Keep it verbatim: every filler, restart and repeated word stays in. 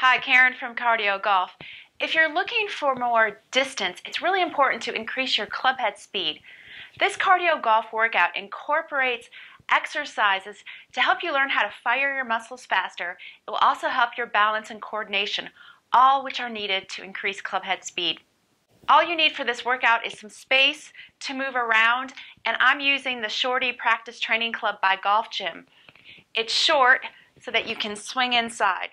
Hi, Karen from Cardio Golf. If you're looking for more distance, it's really important to increase your club head speed. This Cardio Golf workout incorporates exercises to help you learn how to fire your muscles faster. It will also help your balance and coordination, all which are needed to increase club head speed. All you need for this workout is some space to move around, and I'm using the Shortee Practice Training Club by Golf Gym. It's short so that you can swing inside.